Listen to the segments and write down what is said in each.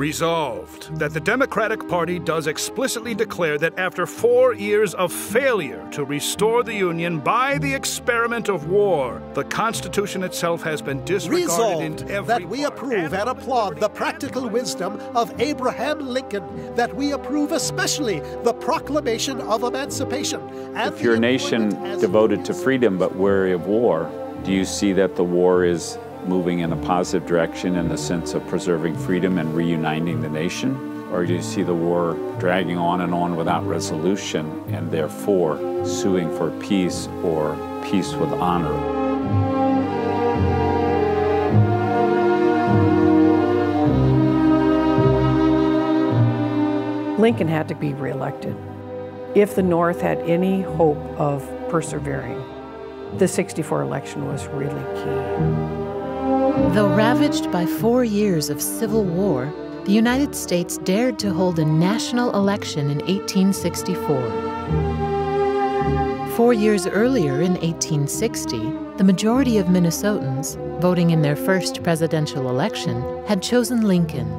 Resolved, that the Democratic Party does explicitly declare that after 4 years of failure to restore the Union by the experiment of war, the Constitution itself has been disregarded. Resolved, in every that we part. Approve and applaud the practical wisdom of Abraham Lincoln, that we approve especially the Proclamation of Emancipation. If you're a nation devoted to freedom but wary of war, do you see that the war is moving in a positive direction in the sense of preserving freedom and reuniting the nation? Or do you see the war dragging on and on without resolution and therefore suing for peace or peace with honor? Lincoln had to be reelected if the North had any hope of persevering. The '64 election was really key. Though ravaged by 4 years of civil war, the United States dared to hold a national election in 1864. 4 years earlier, in 1860, the majority of Minnesotans, voting in their first presidential election, had chosen Lincoln.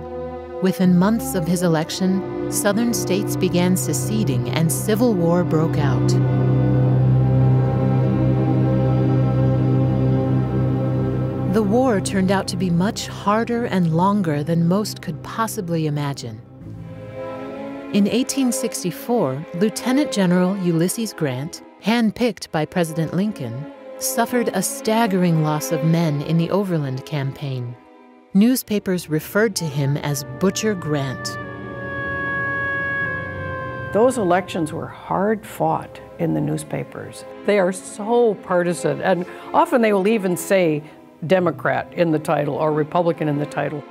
Within months of his election, southern states began seceding and civil war broke out. The war turned out to be much harder and longer than most could possibly imagine. In 1864, Lieutenant General Ulysses Grant, handpicked by President Lincoln, suffered a staggering loss of men in the Overland Campaign. Newspapers referred to him as Butcher Grant. Those elections were hard fought in the newspapers. They are so partisan, and often they will even say Democrat in the title or Republican in the title.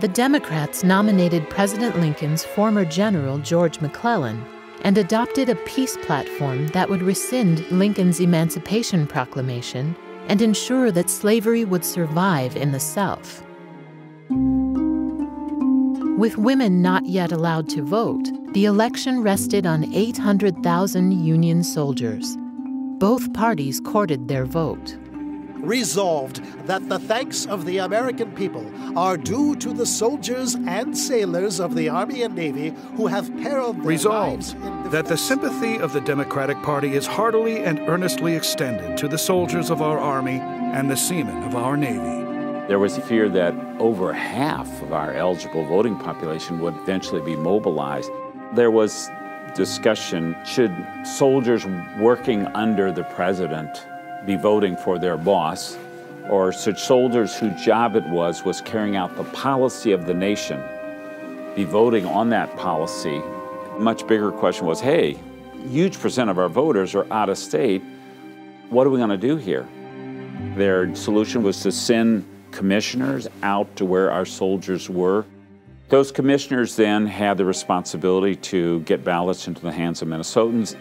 The Democrats nominated President Lincoln's former general, George McClellan, and adopted a peace platform that would rescind Lincoln's Emancipation Proclamation and ensure that slavery would survive in the South. With women not yet allowed to vote, the election rested on 800,000 Union soldiers. Both parties courted their vote. Resolved, that the thanks of the American people are due to the soldiers and sailors of the Army and Navy who have periled their lives in defense. Resolved, that the sympathy of the Democratic Party is heartily and earnestly extended to the soldiers of our Army and the seamen of our Navy. There was fear that over half of our eligible voting population would eventually be mobilized. There was discussion, should soldiers working under the president be voting for their boss, or should soldiers whose job it was carrying out the policy of the nation be voting on that policy? A much bigger question was, hey, huge percent of our voters are out of state. What are we going to do here? Their solution was to send commissioners out to where our soldiers were. Those commissioners then had the responsibility to get ballots into the hands of Minnesotans.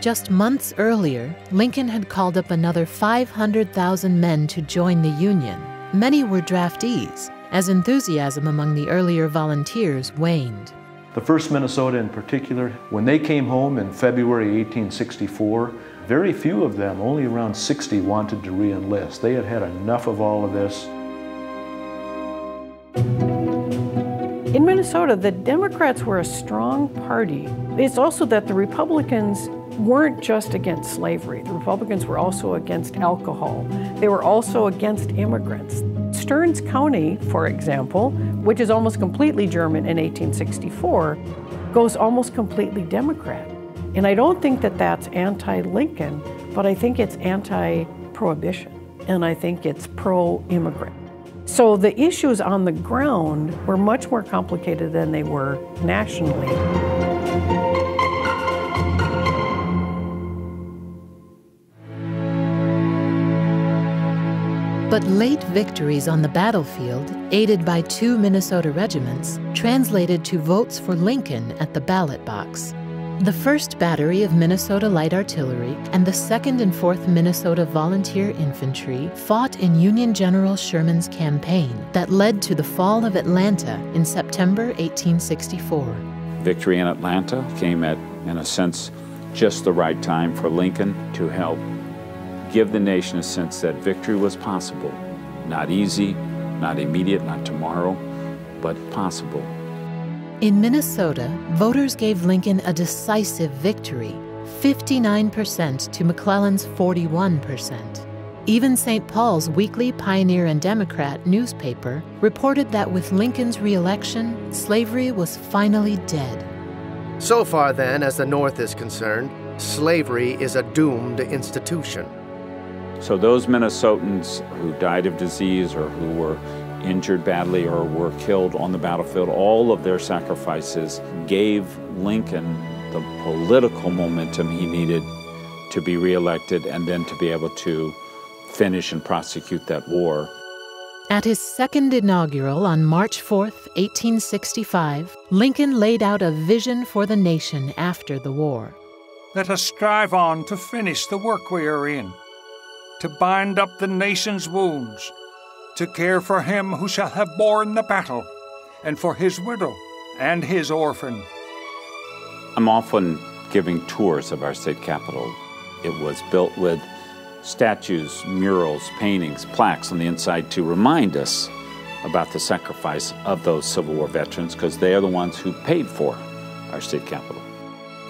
Just months earlier, Lincoln had called up another 500,000 men to join the Union. Many were draftees, as enthusiasm among the earlier volunteers waned. The 1st Minnesota in particular, when they came home in February 1864, very few of them, only around 60, wanted to re-enlist. They had had enough of all of this. In Minnesota, the Democrats were a strong party. It's also that the Republicans weren't just against slavery. The Republicans were also against alcohol. They were also against immigrants. Stearns County, for example, which is almost completely German in 1864, goes almost completely Democrat. And I don't think that that's anti-Lincoln, but I think it's anti-prohibition, and I think it's pro-immigrant. So the issues on the ground were much more complicated than they were nationally. But late victories on the battlefield, aided by two Minnesota regiments, translated to votes for Lincoln at the ballot box. The 1st Battery of Minnesota Light Artillery and the 2nd and 4th Minnesota Volunteer Infantry fought in Union General Sherman's campaign that led to the fall of Atlanta in September 1864. Victory in Atlanta came at, in a sense, just the right time for Lincoln to help give the nation a sense that victory was possible. Not easy, not immediate, not tomorrow, but possible. In Minnesota, voters gave Lincoln a decisive victory, 59% to McClellan's 41%. Even St. Paul's weekly Pioneer and Democrat newspaper reported that with Lincoln's re-election, slavery was finally dead. So far then, as the North is concerned, slavery is a doomed institution. So those Minnesotans who died of disease or who were injured badly or were killed on the battlefield, all of their sacrifices gave Lincoln the political momentum he needed to be reelected and then to be able to finish and prosecute that war. At his second inaugural on March 4th, 1865, Lincoln laid out a vision for the nation after the war. Let us strive on to finish the work we are in, to bind up the nation's wounds, to care for him who shall have borne the battle, and for his widow and his orphan. I'm often giving tours of our state capitol. It was built with statues, murals, paintings, plaques on the inside to remind us about the sacrifice of those Civil War veterans, because they are the ones who paid for our state capitol.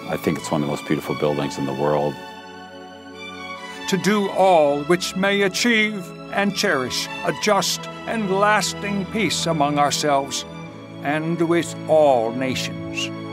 I think it's one of the most beautiful buildings in the world. To do all which may achieve and cherish a just and lasting peace among ourselves and with all nations.